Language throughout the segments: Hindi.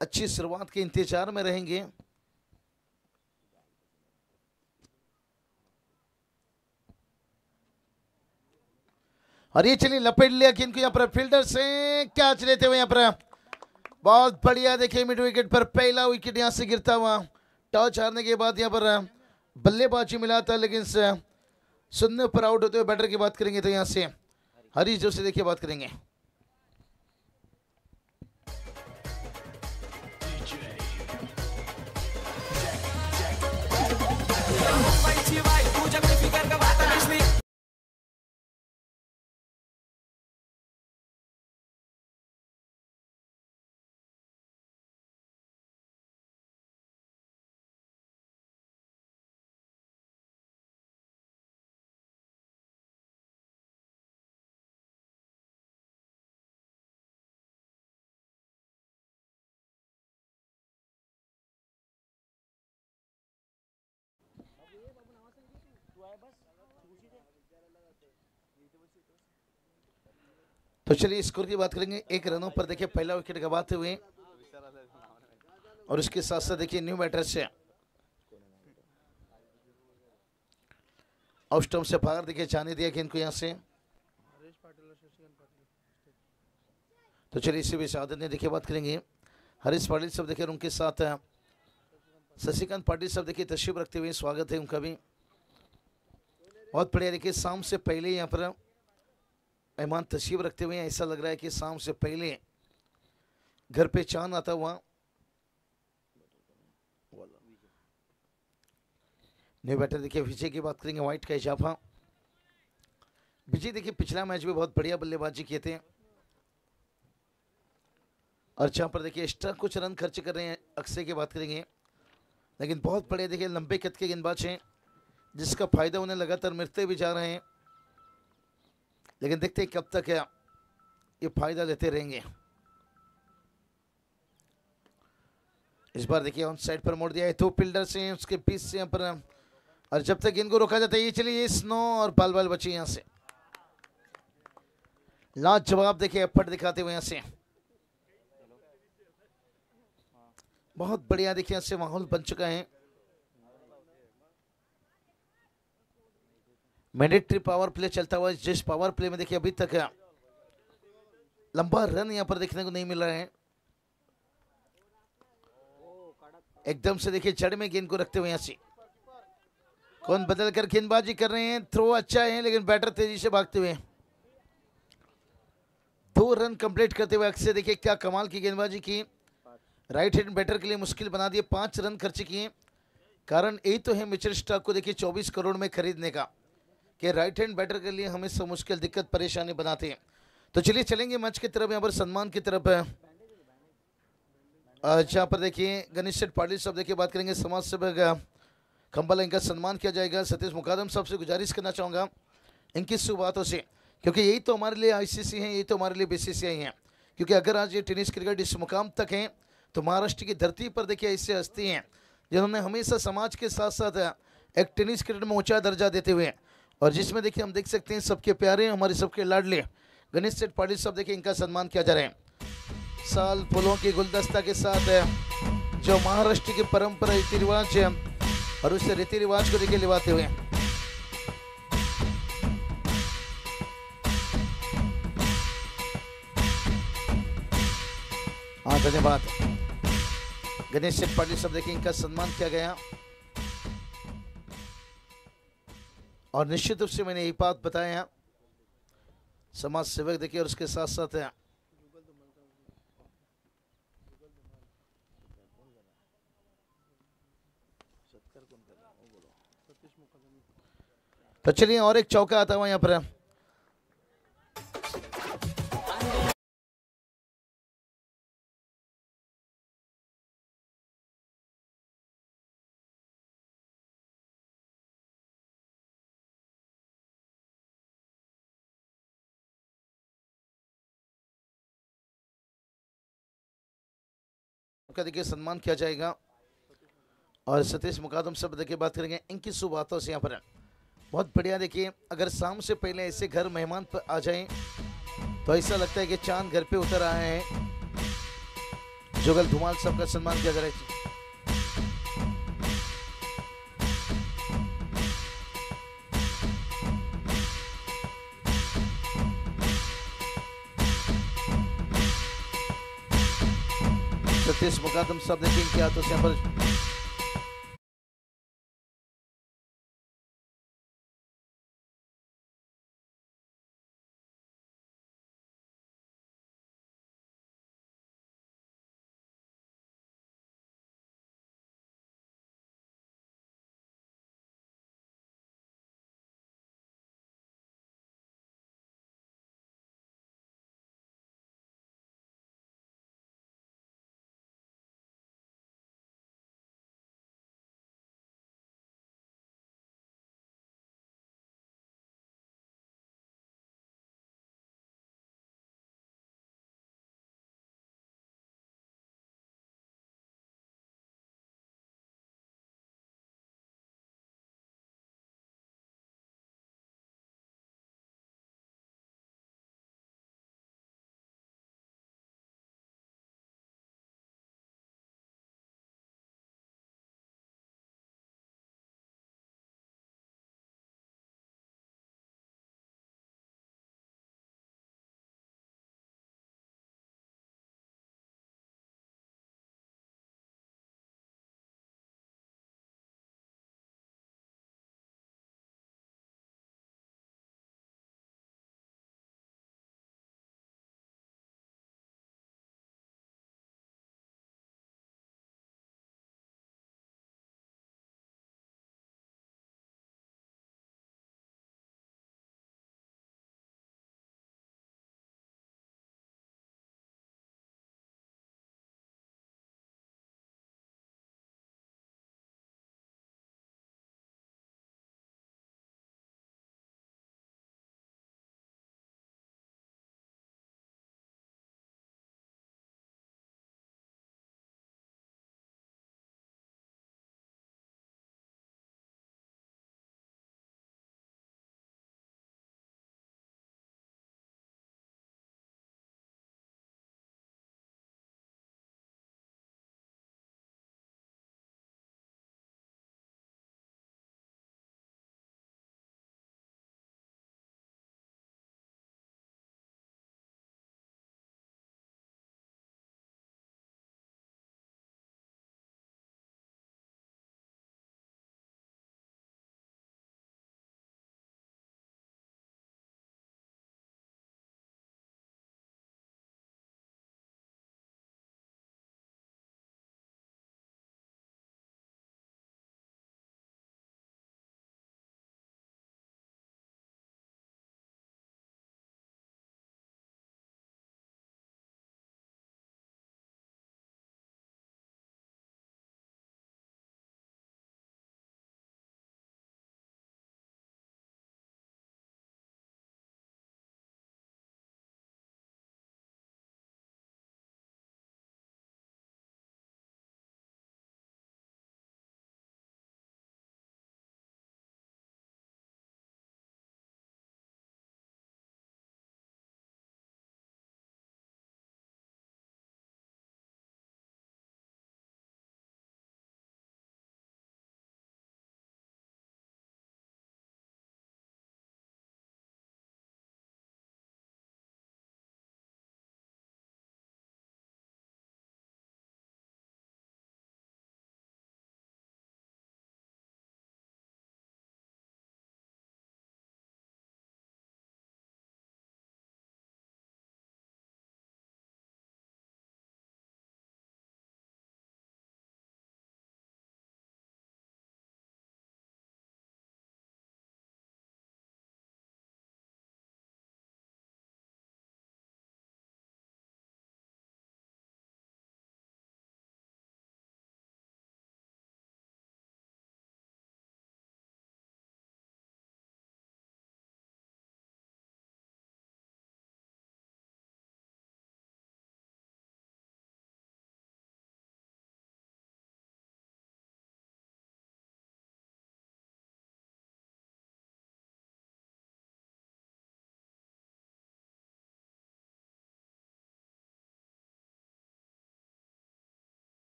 अच्छी शुरुआत के इंतजार में रहेंगे। और ये चलिए लपेट लिया कि इनको यहां पर फील्डर से कैच लेते हुए यहां पर बहुत बढ़िया। देखिए मिड विकेट पर पहला विकेट यहां से गिरता हुआ। टॉस हारने के बाद यहां पर बल्लेबाजी मिला था लेकिन शून्य पर आउट होते हुए बैटर की बात करेंगे तो यहां से हरीश जोशी देखिए बात करेंगे। तो चलिए स्कोर की बात करेंगे। 1 रनों पर देखिए पहला विकेट गंवाते हुए और उसके साथ साथ देखिए न्यू बैटर से ऑफ स्टंप से बाहर देखिए जाने दिया कि इनको यहां से। तो चलिए इसी बीच आदत ने देखिए बात करेंगे। हरीश पाटिल सब देखिए उनके साथ शशिकांत पाटिल सब देखिए तशरीफ रखते हुए स्वागत है उनका भी। बहुत बढ़िया देखिए शाम से पहले यहाँ पर मेहमान तशरीफ रखते हुए ऐसा लग रहा है कि शाम से पहले घर पे चांद आता हुआ। न्यू बैटर देखिए विजय की बात करेंगे व्हाइट का इजाफा। विजय देखिए पिछला मैच भी बहुत बढ़िया बल्लेबाजी किए थे और जहाँ पर देखिए एक्स्ट्रा कुछ रन खर्च कर रहे हैं अक्षय की बात करेंगे। लेकिन बहुत बढ़िया देखिए लंबे कद के गेंदबाज हैं जिसका फायदा उन्हें लगातार मिलते भी जा रहे हैं। लेकिन देखते हैं कब तक ये फायदा लेते रहेंगे। इस बार देखिए ऑन साइड पर मोड़ दिया है। 2 फील्डर से उसके बीच से यहाँ पर और जब तक इनको रोका जाता है ये चलिए स्नो और बाल बाल बचे यहाँ से। लाजवाब देखिए एफर्ट दिखाते हुए यहाँ से बहुत बढ़िया देखिए यहाँ से माहौल बन चुका है। मैंडेटरी पावर प्ले चलता हुआ जिस पावर प्ले में देखिए अभी तक लंबा रन यहां पर देखने को नहीं मिल रहा है। एकदम से देखिए जड़ में गेंद को रखते हुए यहां से कौन बदल कर गेंदबाजी कर रहे हैं। थ्रो अच्छा है लेकिन बैटर तेजी से भागते हुए 2 रन कंप्लीट करते हुए अक्षय देखिए क्या कमाल की गेंदबाजी की। राइट हैंड बैटर के लिए मुश्किल बना दिए। 5 रन खर्च किए। कारण यही तो है मिचेल स्टार्क को देखिए 24 करोड़ में खरीदने का कि राइट हैंड बैटर के लिए हमें सब मुश्किल दिक्कत परेशानी बनाते हैं। तो चलिए चलेंगे मंच की तरफ यहाँ पर सन्मान की तरफ जहाँ पर देखिए गणेश शेठ पाटिल साहब देखिए बात करेंगे। समाज सेवक खम्बाला इनका सम्मान किया जाएगा। सतीश मुकादम साहब से गुजारिश करना चाहूँगा इनकी शुभआतों से क्योंकि यही तो हमारे लिए ICC है, यही तो हमारे लिए BCCI है। क्योंकि अगर आज ये टेनिस क्रिकेट इस मुकाम तक हैं तो महाराष्ट्र की धरती पर देखिए ऐसे हस्ती हैं जिन्होंने हमेशा समाज के साथ साथ एक टेनिस क्रिकेट में ऊँचा दर्जा देते हुए और जिसमें देखिए हम देख सकते हैं सबके प्यारे हमारे सबके लाडले गणेश शेठ पाटिल साहब देखिए इनका सम्मान किया जा रहा है। साल फूलों के गुलदस्ता के साथ है जो महाराष्ट्र की परंपरा रीति रिवाज है और उस रीति रिवाज को देखिए लिवाते हुए हाँ धन्यवाद गणेश शेठ पाटिल साहब देखिए इनका सम्मान किया गया। और निश्चित रूप से मैंने ये बात बताया समाज सेवक देखिए और उसके साथ साथ है तो चलिए और एक चौका आता हुआ यहाँ पर देखिए सम्मान किया जाएगा। और सतीश मुकादम सब देखिए बात करेंगे इनकी शुभ बातों से यहाँ पर बहुत बढ़िया। देखिए अगर शाम से पहले ऐसे घर मेहमान पर आ जाएं तो ऐसा लगता है कि चांद घर पे उतर आए हैं। जोगल धुमाल सबका सम्मान किया जा रहा है। सतीश मुकद्दम सब ने किंग किया तो सैंपल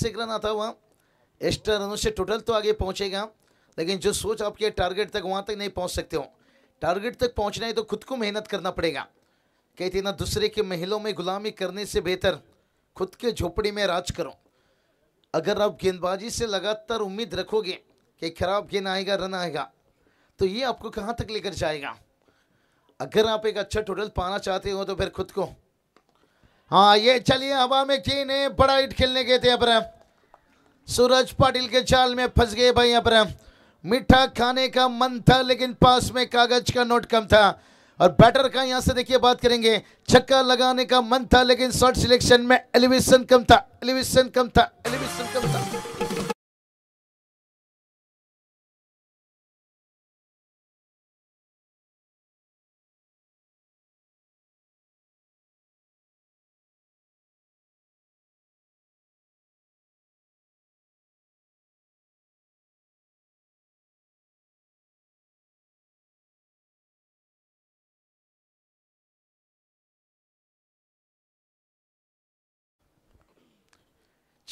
सेकंड आता हुआ एक्स्ट्रा रनों से टोटल तो आगे पहुंचेगा, लेकिन जो सोच आपके टारगेट तक वहाँ तक नहीं पहुँच सकते हो। टारगेट तक पहुँचना है तो खुद को मेहनत करना पड़ेगा। कहते हैं ना, दूसरे के महलों में गुलामी करने से बेहतर खुद के झोपड़ी में राज करो। अगर आप गेंदबाजी से लगातार उम्मीद रखोगे कि खराब गेंद आएगा, रन आएगा, तो ये आपको कहाँ तक लेकर जाएगा। अगर आप एक अच्छा टोटल पाना चाहते हो तो फिर खुद को, हाँ ये चलिए हवा में गेंद है, बड़ा हिट खेलने गए थे अपरा, सूरज पाटिल के जाल में फंस गए भाई। अपरा मीठा खाने का मन था लेकिन पास में कागज का नोट कम था। और बैटर का यहाँ से देखिए बात करेंगे, छक्का लगाने का मन था लेकिन शॉट सिलेक्शन में एलिवेशन कम था, एलिवेशन कम था, एलिवेशन कम था।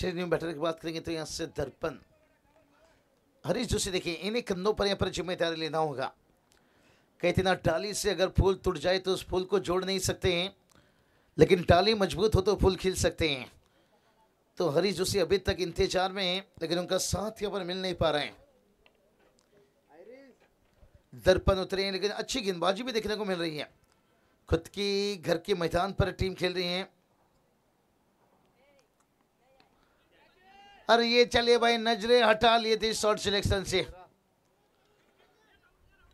बैटर की बात करेंगे तो यहाँ से दर्पण हरीश जोशी, देखिए इन्हीं कंधों पर यहाँ पर जिम्मेदारी लेना होगा। कहते ना, डाली से अगर फूल टूट जाए तो उस फूल को जोड़ नहीं सकते हैं, लेकिन डाली मजबूत हो तो फूल खिल सकते हैं। तो हरीश जोशी अभी तक इंतजार में हैं, लेकिन उनका साथ यहाँ पर मिल नहीं पा रहे हैं। दर्पण उतरे हैं लेकिन अच्छी गेंदबाजी भी देखने को मिल रही है। खुद की घर के मैदान पर टीम खेल रही है। अरे ये चलिए भाई, नजरें हटा लिए थे शॉर्ट सिलेक्शन से,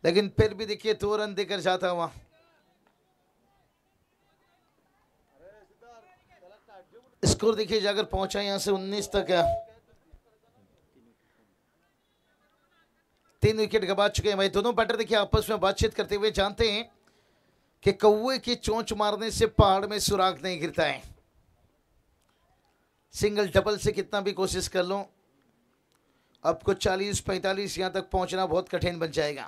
लेकिन फिर भी देखिए दो रन देकर जाता हुआ। स्कोर देखिए जाकर पहुंचा यहां से 19 तक है। 3 विकेट गवा चुके हैं भाई। दोनों बैटर देखिए आपस में बातचीत करते हुए जानते हैं कि कौवे की चोंच मारने से पहाड़ में सुराख नहीं गिरता है। सिंगल डबल से कितना भी कोशिश कर लो, आपको 40-45 यहाँ तक पहुंचना बहुत कठिन बन जाएगा।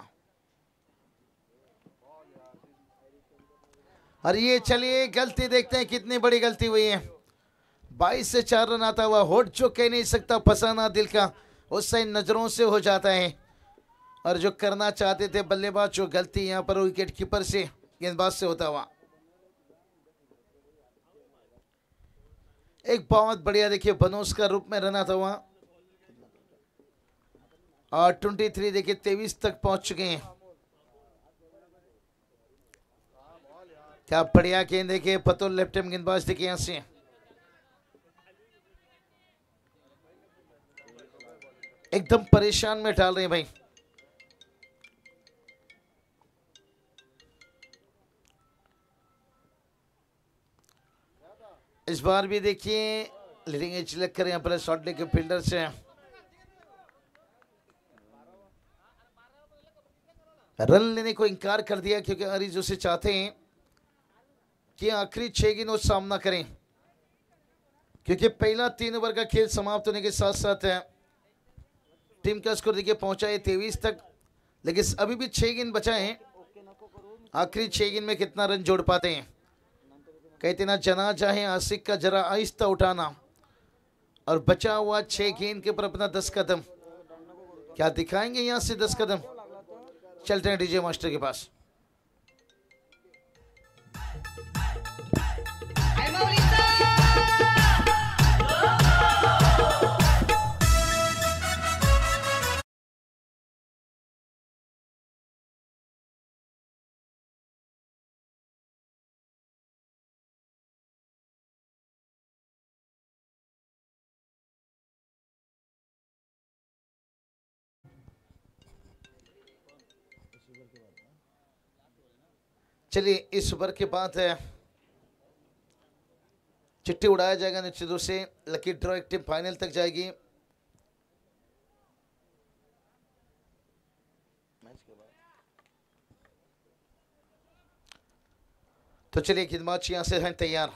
और ये चलिए गलती देखते हैं कितनी बड़ी गलती हुई है। 22 से 4 रन आता हुआ। होठ जो कह नहीं सकता, फसाना दिल का उससे नजरों से हो जाता है। और जो करना चाहते थे बल्लेबाज, जो गलती यहाँ पर विकेट कीपर से, गेंदबाज से होता हुआ। एक बहुत बढ़िया देखिए बनोस का रूप में रन आता हुआ। और 23 देखिए 23 तक पहुंच चुके हैं। क्या बढ़िया गेंद देखिए, पतोल लेफ्ट आर्म गेंदबाज देखिए यहां से। एकदम परेशान में डाल रहे हैं भाई। इस बार भी देखिए लीडिंग एज लग कर यहाँ पर शॉट लेके फील्डर से रन लेने को इनकार कर दिया, क्योंकि हरीश जोशी चाहते हैं कि आखिरी 6 गेंद वो सामना करें, क्योंकि पहला 3 ओवर का खेल समाप्त होने के साथ साथ है। टीम का स्कोर देखिए पहुंचा है 23 तक, लेकिन अभी भी 6 गेंद बचा है। आखिरी 6 गेंद में कितना रन जोड़ पाते हैं। कहते ना, जनाजा है आशिक का, जरा आहिस्ता उठाना। और बचा हुआ 6 गेंद के ऊपर अपना 10 कदम क्या दिखाएंगे यहाँ से। 10 कदम चलते हैं डीजे मास्टर के पास। चलिए इस ओवर के बाद है, चिट्ठी उड़ाया जाएगा निश्चित रूप से। लकी ड्रॉ एक टीम फाइनल तक जाएगी। तो चलिए खिदमत यहां से हैं तैयार।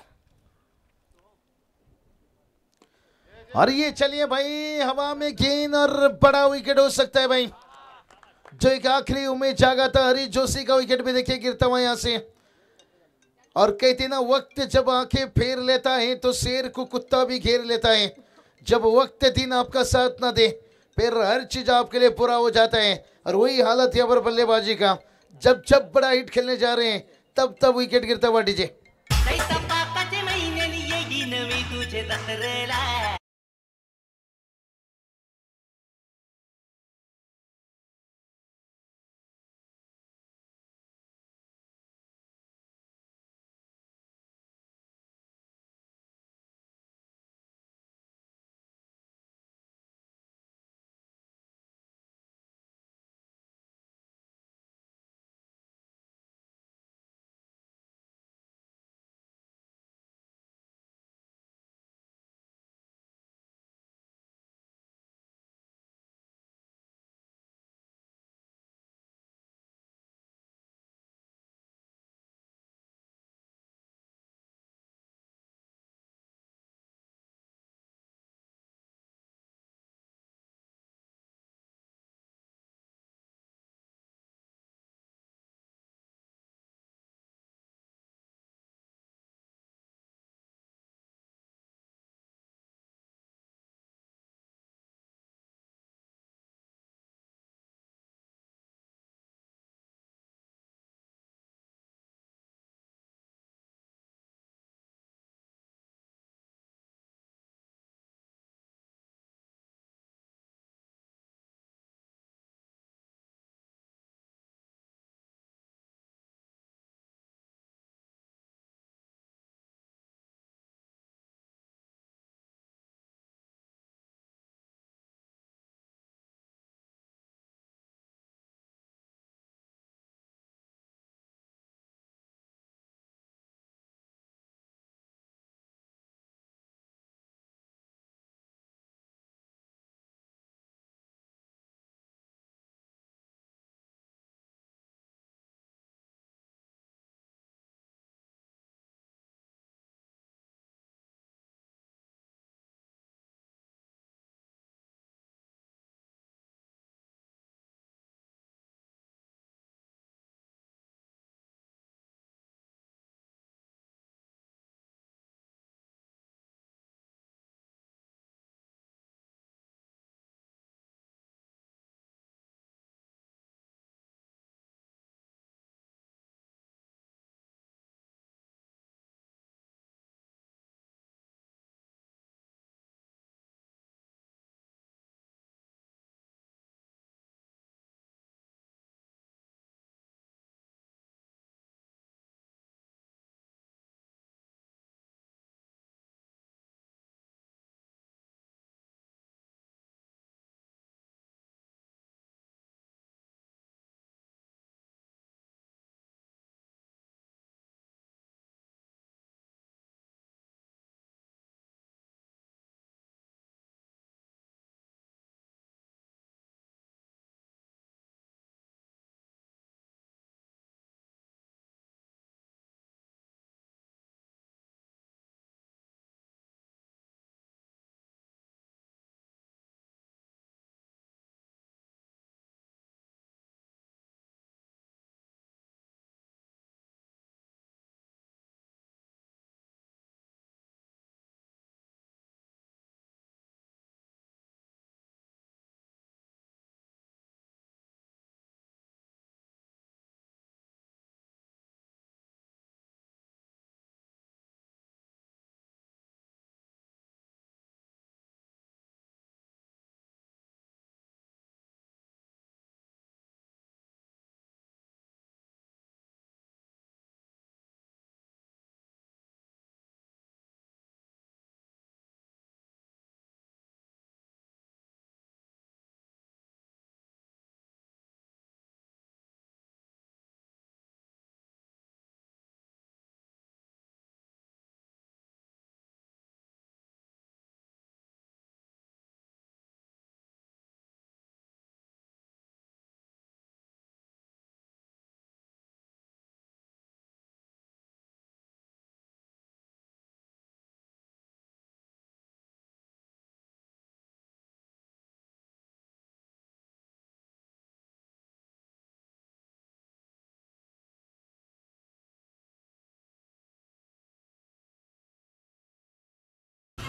और ये चलिए भाई हवा में गेंद और बड़ा विकेट हो सकता है भाई। जो एक आखिरी उम्मीद जागा था, हरीश जोशी का विकेट भी देखिए गिरता हुआ यहां से। और कहते ना, वक्त जब आंखें फेर लेता है तो शेर को कुत्ता भी घेर लेता है। जब वक्त दिन आपका साथ ना दे, फिर हर चीज आपके लिए पूरा हो जाता है। और वही हालत है पर बल्लेबाजी का, जब जब बड़ा हिट खेलने जा रहे हैं तब तब विकेट गिरता हुआ डीजे।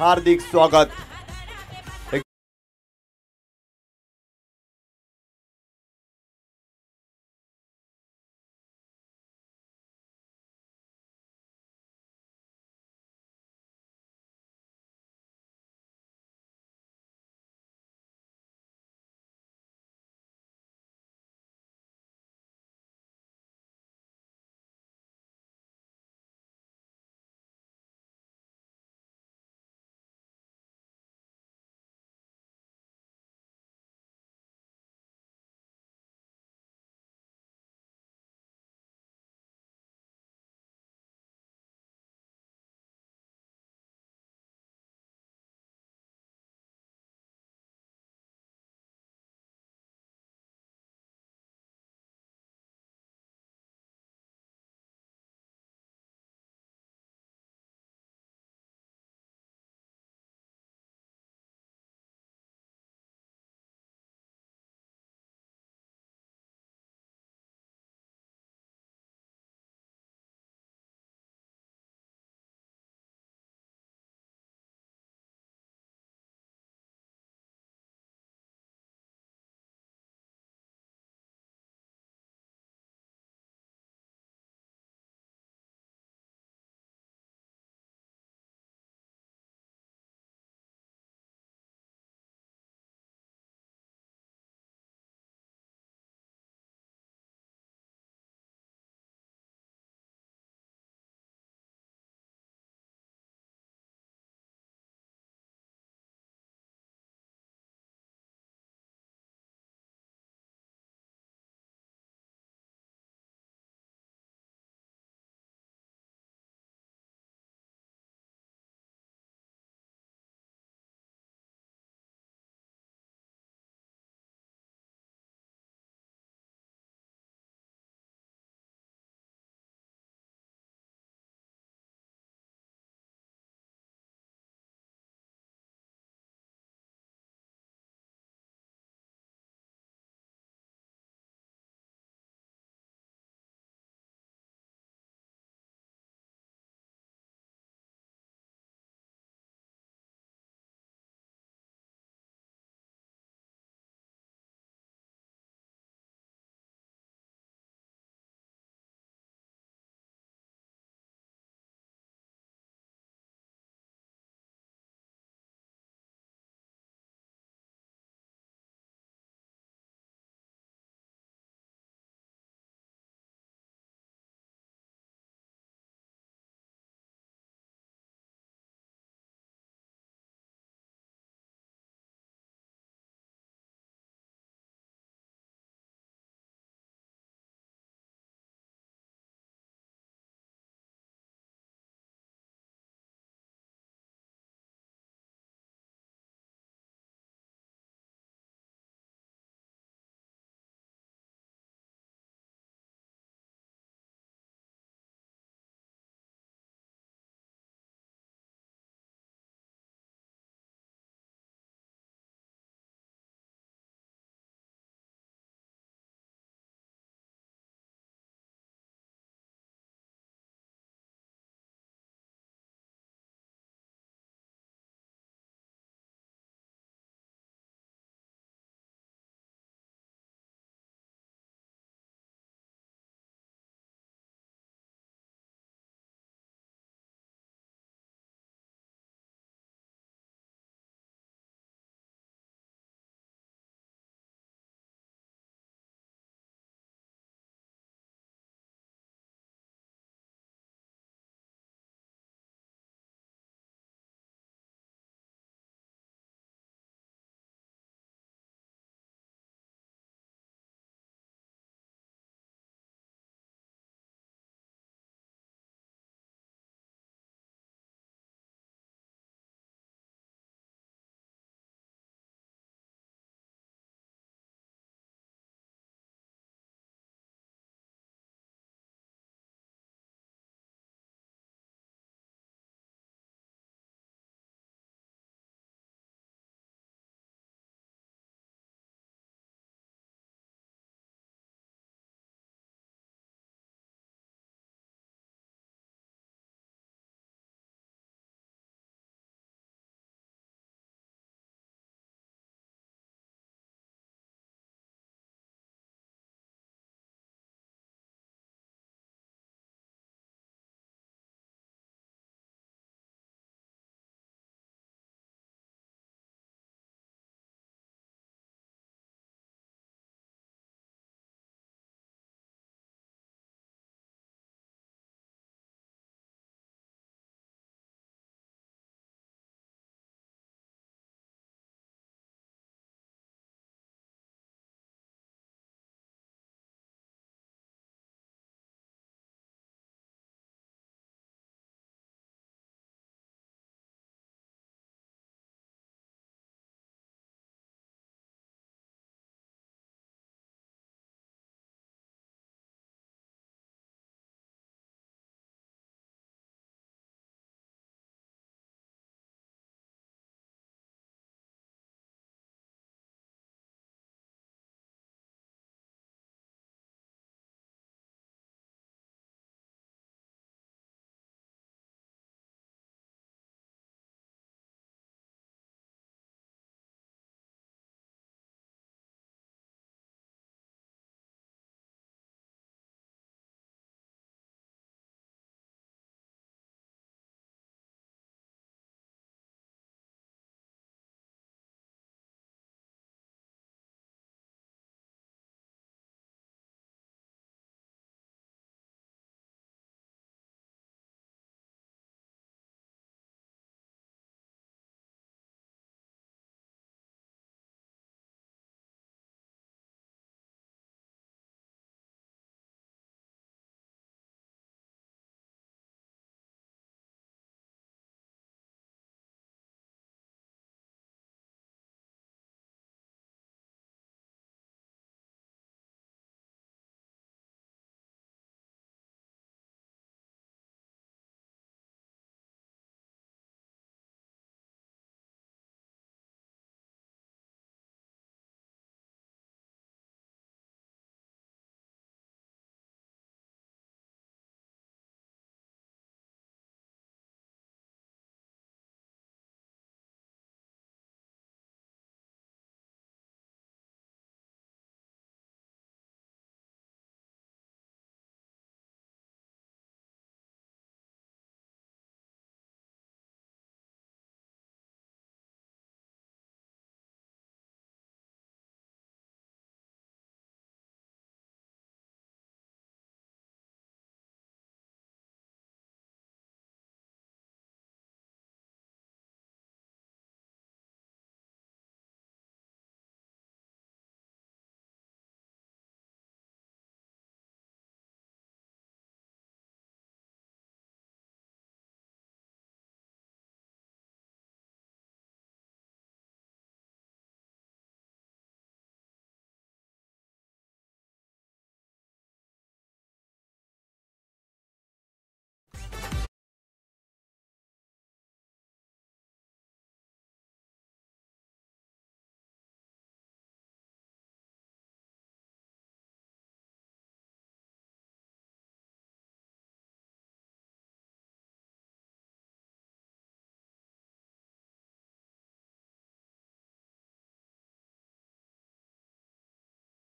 हार्दिक स्वागत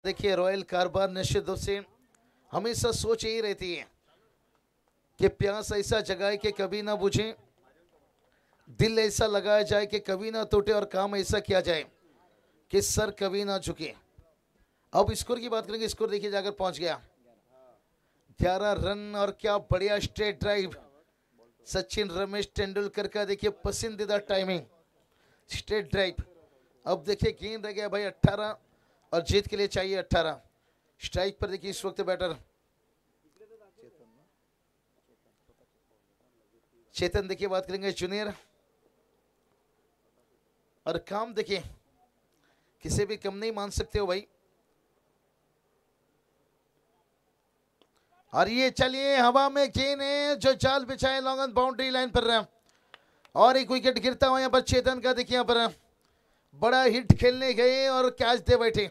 देखिए रॉयल कारोबार निश्चित रूप से हमेशा सोच यही रहती है कि प्यास ऐसा जगाए कि कभी ना बुझे, दिल ऐसा लगाया जाए कि कभी ना टूटे और काम ऐसा किया जाए कि सर कभी ना झुके। अब स्कोर की बात करेंगे, स्कोर देखिए जाकर पहुंच गया 11 रन और क्या बढ़िया स्ट्रेट ड्राइव सचिन रमेश तेंदुलकर का। देखिए पसंदीदा टाइमिंग स्ट्रेट ड्राइव। अब देखिए गेंद रह गया भाई 18 और जीत के लिए चाहिए 18। स्ट्राइक पर देखिए इस वक्त बैटर चेतन, देखिए बात करेंगे जूनियर और काम देखिए किसे भी कम नहीं मान सकते हो भाई। और ये चलिए हवा में गेंद है जो जाल बिछाए लॉन्ग ऑन बाउंड्री लाइन पर रहा और एक विकेट गिरता हुआ यहाँ पर चेतन का। देखिए यहाँ पर बड़ा हिट खेलने गए और कैच दे बैठे।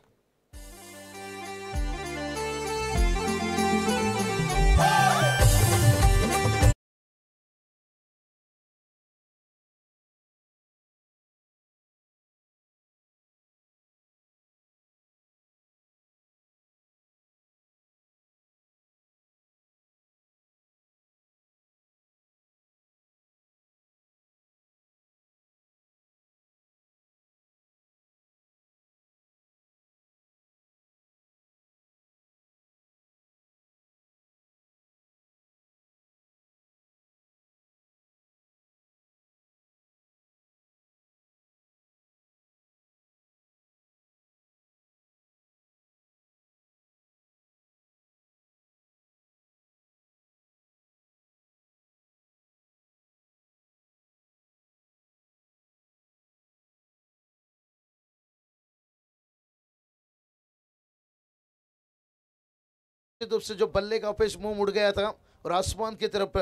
तो से जो बल्ले का पेश मुंह मुड़ गया था और आसमान की तरफ,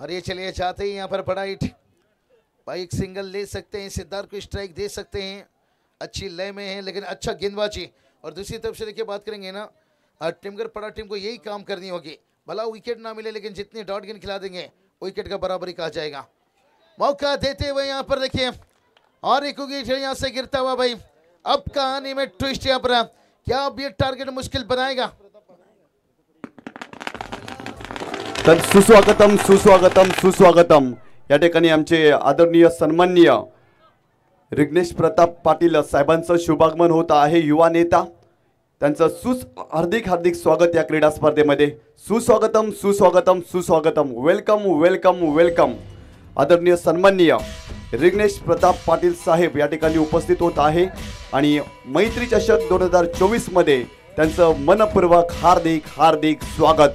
और ये चलिए चाहते ही यहाँ पर बड़ा हिट भाई, एक सिंगल ले सकते हैं, सिद्धार्थ को स्ट्राइक दे सकते हैं, अच्छी लय में है लेकिन अच्छा गेंदबाजी। और दूसरी तरफ से देखिए बात करेंगे ना टीमगढ़ पड़ा टीम को यही काम करनी होगी, भला विकेट ना मिले लेकिन जितनी डॉट गेंद खिला देंगे विकेट का बराबरी कहा जाएगा। मौका देते हुए यहाँ पर देखिए और एक विकेट यहाँ से गिरता हुआ भाई। अब कहानी में ट्विस्ट यहाँ पर, क्या अब ये टारगेट मुश्किल बनाएगा? तर सुस्वागतम सुस्वागतम सुस्वागतम या ठिकाणी आमचे आदरणीय सन्माननीय रजनीश प्रताप पाटील साहेबांचं शुभागमन होत आहे। युवा नेता त्यांचं हार्दिक हार्दिक स्वागत या क्रीडा स्पर्धेमध्ये। सुस्वागतम सुस्वागतम सुस्वागतम, वेलकम वेलकम वेलकम। आदरणीय सन्माननीय रजनीश प्रताप पाटील साहेब या ठिकाणी उपस्थित होत आहे आणि मैत्री चषक 2024 मध्ये त्यांचं मनपूर्वक हार्दिक हार्दिक स्वागत।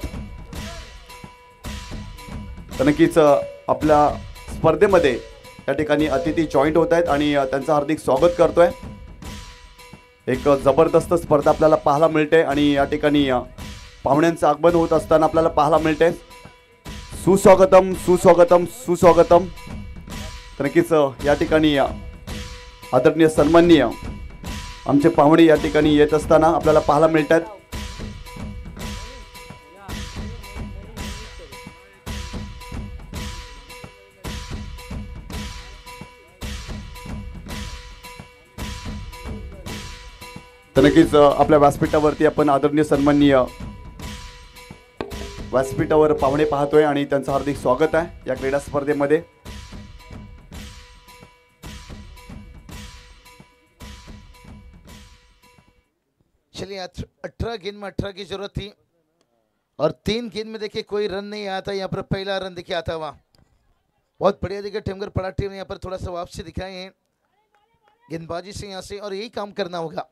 नक्कीच आपल्या स्पर्धेमध्ये या ठिकाणी अतिथी जॉईंट होत आहेत आणि त्यांचं हार्दिक स्वागत करतोय। एक जबरदस्त स्पर्धा आपल्याला पाहायला मिळते आणि या ठिकाणी पाहुण्यांचं आगमन होत असताना आपल्याला पाहायला मिळते। सुस्वागतम सुस्वागतम सुस्वागतम। नक्कीच या ठिकाणी आदरणीय सन्माननीय आमचे पाहुणे या ठिकाणी येत असताना आपल्याला पाहायला मिळतात। तर नक्कीच आपल्या व्यासपीठावरती आपण आदरणीय सन्माननीय व्यासपीठावर पाहुणे पाहतोय आणि त्यांचं हार्दिक स्वागत आहे या क्रीडा स्पर्धेमध्ये। चलिए 18 गेंद में 18 की जरूरत थी और 3 गेंद में देखिए कोई रन नहीं आया था। यहाँ पर पहला रन देखिए आता हुआ बहुत बढ़िया। देखिए टीमगढ़ पड़ा टीम ने यहाँ पर थोड़ा सा वापसी दिखाए हैं गेंदबाजी से यहाँ से, और यही काम करना होगा।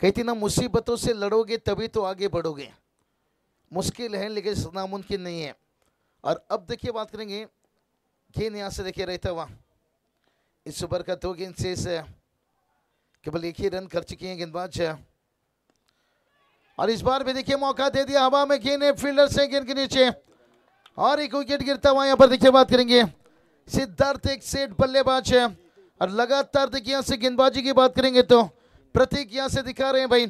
कहती ना मुसीबतों से लड़ोगे तभी तो आगे बढ़ोगे। मुश्किल है लेकिन नामुमकिन नहीं है। और अब देखिए बात करेंगे गेंद यहाँ से देखिए रहता हुआ। इस ओवर का 2 गेंद शेष है, केवल 1 ही रन कर चुके हैं गेंदबाज। और इस बार भी देखिए मौका दे दिया, हवा में गेंद है, फील्डर से गेंद के नीचे और एक विकेट गिरता हुआ। यहाँ पर देखिए बात करेंगे सिद्धार्थ एक सेट बल्लेबाज है और लगातार देखिए यहाँ से गेंदबाजी की बात करेंगे तो प्रतीक यहाँ से दिखा रहे हैं भाई,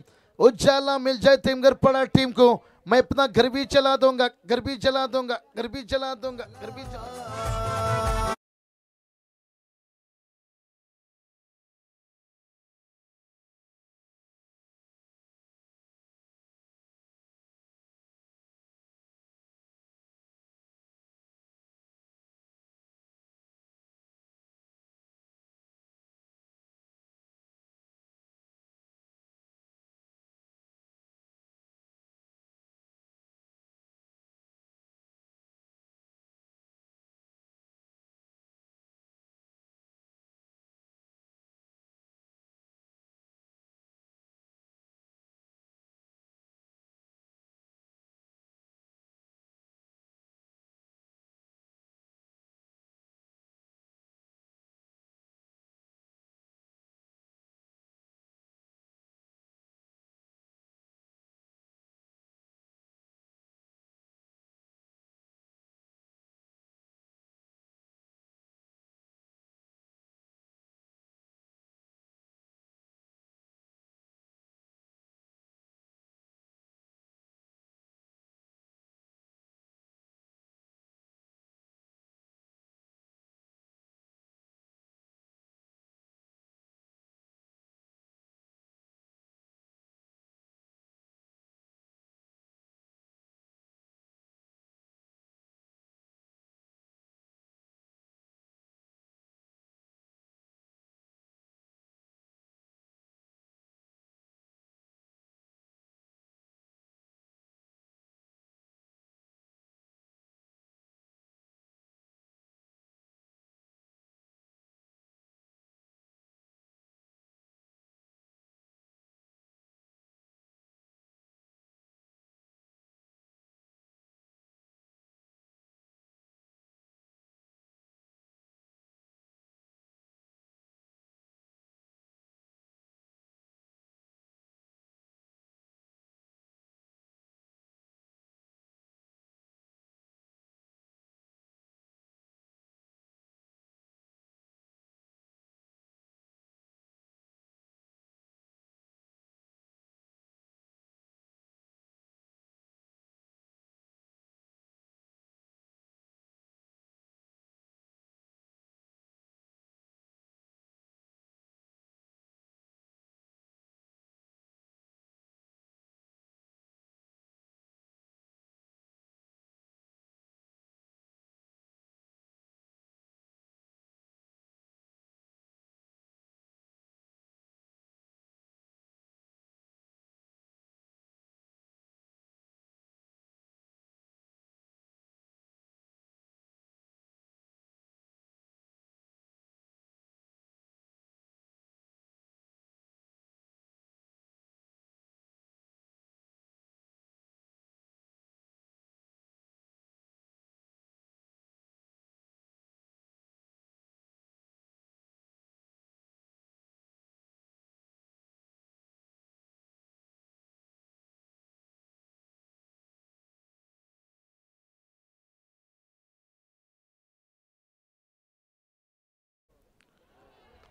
उजाला मिल जाए टीमगढ़ पड़ा टीम को, मैं अपना घर भी चला दूंगा, घर भी चला दूंगा, घर भी चला दूंगा, घर भी चला।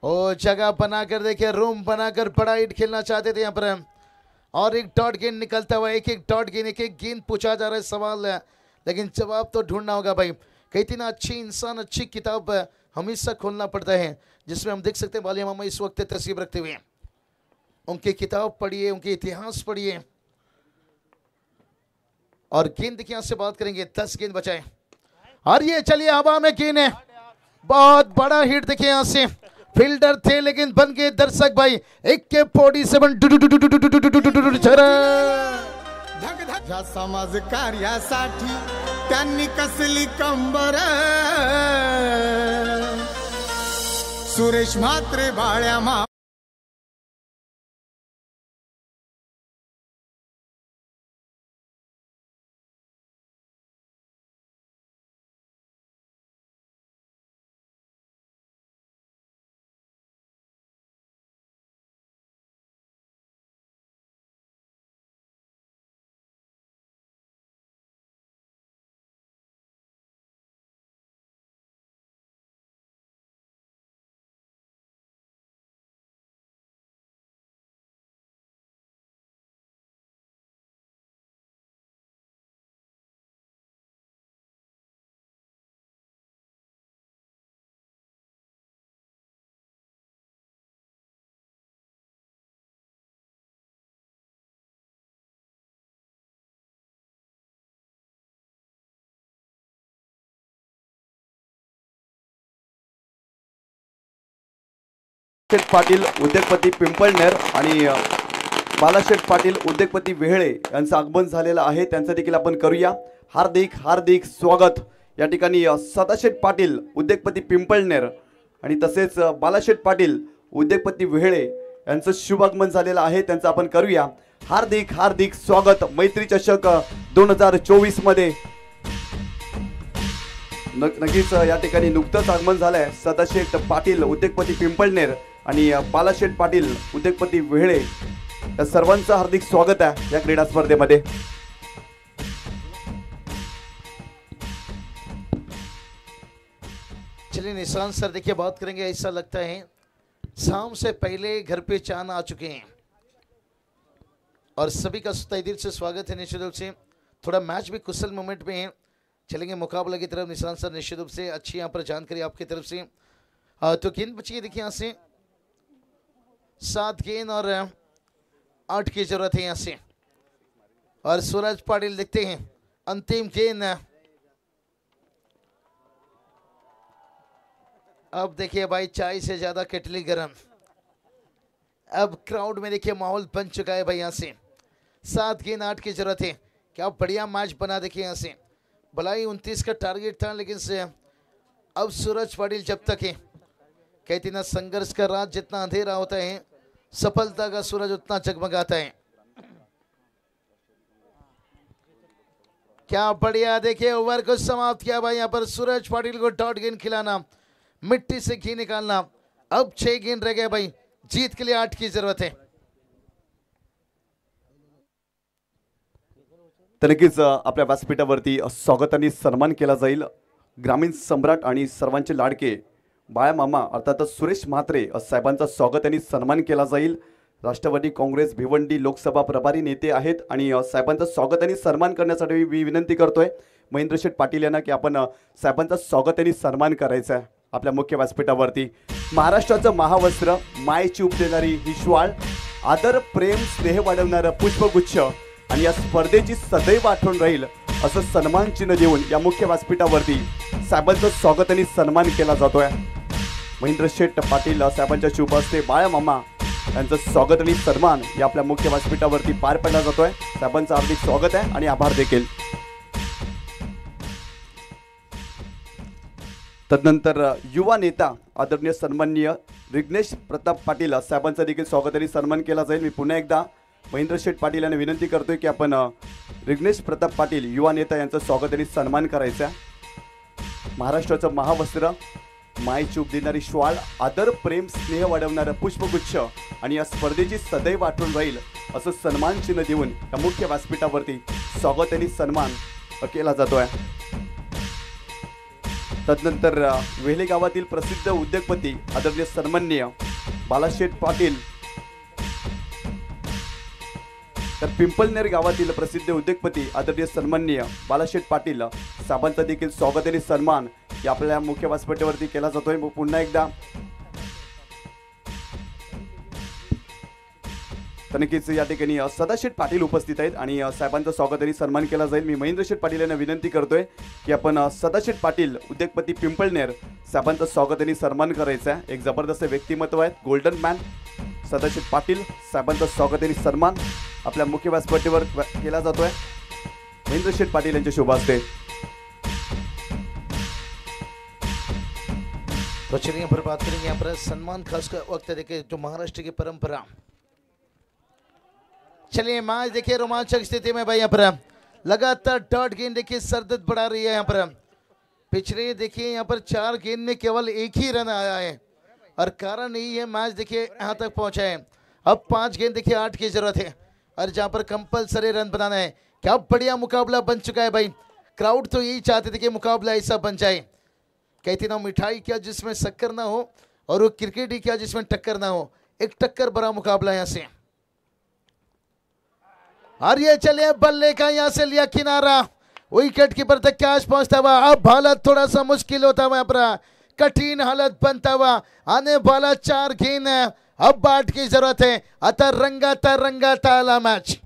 और जगह बनाकर देखिए, रूम बनाकर बड़ा हिट खेलना चाहते थे यहाँ पर, और एक डॉट गेंद निकलता हुआ, एक एक गेंद पूछा जा रहा है सवाल, लेकिन जवाब तो ढूंढना होगा भाई। कितना अच्छी इंसान, अच्छी किताब हमेशा खोलना पड़ता है, जिसमें हम देख सकते हैं वालिया मामा इस वक्त तस्वीर रखते हुए, उनकी किताब पढ़िए, उनके इतिहास पढ़िए। और गेंद की यहां से बात करेंगे, 10 गेंद बचाए, और ये चलिए हवा में गेंद है, बहुत बड़ा हिट देखिए यहां से, फील्डर थे लेकिन बन गए दर्शक भाई, 147। समाज कार्यासाठी त्यांनी कसली कंबर, सुरेश म्हात्रे बाळ्या मा शेठ पाटील उद्योगपती पिंपळनेर आणि बालाशेठ पाटील उद्योगपती वेहळे यांचं आगमन झालेलं आहे, त्यांचं देखील आपण करूया हार्दिक हार्दिक स्वागत। या ठिकाणी सदाशेठ पाटील उद्योगपती पिंपळनेर आणि तसेच बालाशेठ पाटील उद्योगपती वेहळे यांचं शुभागमन झालेलं आहे, त्यांचं आपण करूया हार्दिक हार्दिक स्वागत। मैत्री चषक 2024 मध्ये नक्कीच या ठिकाणी नुकतंच आगमन झालंय सदाशेठ पाटील उद्योगपती पिंपळनेर आणि बालाशेठ पाटील उद्योगपती वेहळे या सर्वांचं हार्दिक स्वागत आहे या क्रीडा स्पर्धेमध्ये। चलिए निशान सर देखिए बात करेंगे, ऐसा लगता है शाम से पहले घर पे चांद आ चुके हैं और सभी का तहे दिल से स्वागत है। निश्चित रूप से थोड़ा मैच भी कुशल मोमेंट में है, चलेंगे मुकाबला की तरफ निशान सर, निश्चित रूप से अच्छी यहाँ पर जानकारी आपकी तरफ से। तो गेंद बची है देखिए यहाँ से, 7 गेंद और 8 की जरूरत है यहाँ से, और सूरज पाटिल देखते हैं अंतिम गेंद। अब देखिए भाई चाय से ज्यादा केटली गरम, अब क्राउड में देखिए माहौल बन चुका है भाई यहाँ से, 7 गेंद 8 की जरूरत है। क्या बढ़िया मैच बना देखिए यहाँ से, भलाई 29 का टारगेट था लेकिन से अब सूरज पाटिल जब तक है, कहते ना संघर्ष का रात जितना अंधेरा होता है सफलता का सूरज उतना जगमगाता है। क्या बढ़िया देखिए ओवर को समाप्त किया भाई यहाँ पर, सूरज पाटिल को डॉट गेंद खिलाना, मिट्टी से घी निकालना। अब 6 गेंद रह गए भाई, जीत के लिए 8 की जरूरत है। तर नक्कीच आपल्या व्यासपीठावरती स्वागताने सन्मान केला जाईल ग्रामीण सम्राट आणि सर्वांचे लाडके बाळ्या मामा अर्थात सुरेश म्हात्रे साहेबांचा स्वागताने सन्मान केला जाईल। राष्ट्रवादी काँग्रेस भिवंडी लोकसभा प्रभारी नेते आहेत आणि साहेबांचा स्वागताने सन्मान करण्यासाठी मी विनंती करतोय महेंद्र शेठ पाटील यांना की आपण साहेबांचा स्वागताने सन्मान करायचा आहे आपल्या मुख्य व्यासपीठावरती। महाराष्ट्राचं महावस्त्र, मायची उब देणारी ही श्वाल, आदर प्रेम स्नेह वाढवणारा पुष्पगुच्छ आणि या स्पर्धेची सदैव आठवण राहील असं सन्मान चिन्ह देऊन या मुख्य व्यासपीठावरती साहेबांचं स्वागत आणि सन्मान केला जातोय। महेंद्र शेठ पाटील साहेबांच्या शुभ हस्ते बाळ्या मामा यांचं स्वागत आणि सन्मान या आपल्या मुख्य व्यासपीठावरती पार पडला जातोय। साहेबांचं हार्दिक स्वागत आहे आणि आभार देखील। तदनंतर युवा नेता आदरणीय सन्माननीय रजनीश प्रताप पाटील साहेबांचं देखील स्वागत आणि सन्मान केला जाईल। मी पुन्हा एकदा महेंद्र शेठ पाटील यांना विनंती करतोय की आपण रजनीश प्रताप पाटील युवा नेता यांचं स्वागत आणि सन्मान करायचा। महाराष्ट्राचं महावस्त्र, मायची उब देणारी श्वाल, आदर प्रेम स्नेह वाढवणारा पुष्पगुच्छ आणि या स्पर्धेची सदैव आठवण राहील असं सन्मान चिन्ह देऊन या मुख्य व्यासपीठावरती स्वागत आणि सन्मान केला जातोय। तदनंतर वेले गावातील प्रसिद्ध उद्योगपती आदरणीय सन्माननीय बालासाहेब पाटील, तर पिंपळनेर गावातील प्रसिद्ध उद्योगपती आदरणीय सन्माननीय बालासाहेब पाटील साहेबांचा देखील स्वागत आणि सन्मान या आपल्या मुख्य व्यासपीठावरती केला जातोय। पुन्हा एकदा तनकीच या ठिकाणी सदाशेठ पाटील उपस्थित आहेत आणि साहेबांचं स्वागत आणि सन्मान केला जाईल। मी महेंद्र शेठ पाटील यांना विनंती करतोय की आपण सदाशेठ पाटील उद्योगपती पिंपळनेर साहेबांचं स्वागत आणि सन्मान करायचा। एक जबरदस्त व्यक्तिमत्व आहेत, गोल्डन मॅन सदाशेठ पाटील साहेबांचं स्वागत आणि सन्मान आपल्या मुख्य व्यासपीठावर केला जातोय महेंद्र शेठ पाटील यांच्या शुभास्ते। तो चलिए पर बात करेंगे यहाँ पर सन्मान खास का वक्त देखिए जो महाराष्ट्र की परंपरा। चलिए मैच देखिए रोमांचक स्थिति में भाई, यहाँ पर लगातार डॉट गेंद देखिए सरदर्द बढ़ा रही है। यहाँ पर पिछले देखिए यहाँ पर 4 गेंद में केवल 1 ही रन आया है और कारण यही है मैच देखिए यहाँ तक पहुंचा है। अब 5 गेंद देखिए 8 की जरूरत है और जहाँ पर कंपलसरी रन बनाना है। क्या बढ़िया मुकाबला बन चुका है भाई, क्राउड तो यही चाहते थे कि मुकाबला ऐसा बन जाए। कहते ना मिठाई क्या जिसमें शक्कर ना हो और वो क्रिकेट ही क्या जिसमें टक्कर ना हो। एक टक्कर बड़ा मुकाबला यहाँ से और ये चले बल्ले का यहाँ से लिया किनारा, विकेट कीपर तक कैच पहुंचता हुआ। अब हालत थोड़ा सा मुश्किल होता हुआ, कठिन हालत बनता हुआ। आने वाला 4 गेंद है, अब बैट की जरूरत है। अतः रंगा ताला मैच।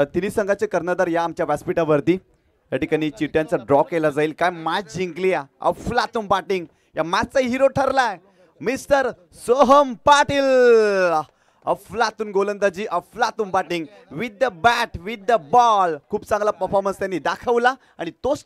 तिन्ही संघाचे कर्णधार या आमच्या व्यासपीठावरती या ठिकाणी चिट्यांचा ड्रॉ केला जाईल। काय मॅच जिंकली, अफलातून बॅटिंग, या मॅचचा हिरो ठरलाय मिस्टर सोहम पाटील। अफलातून गोलंदाजी, अफलातून बॅटिंग, विथ द बॉल खूप चांगला परफॉर्मन्स त्यांनी दाखवला आणि तोच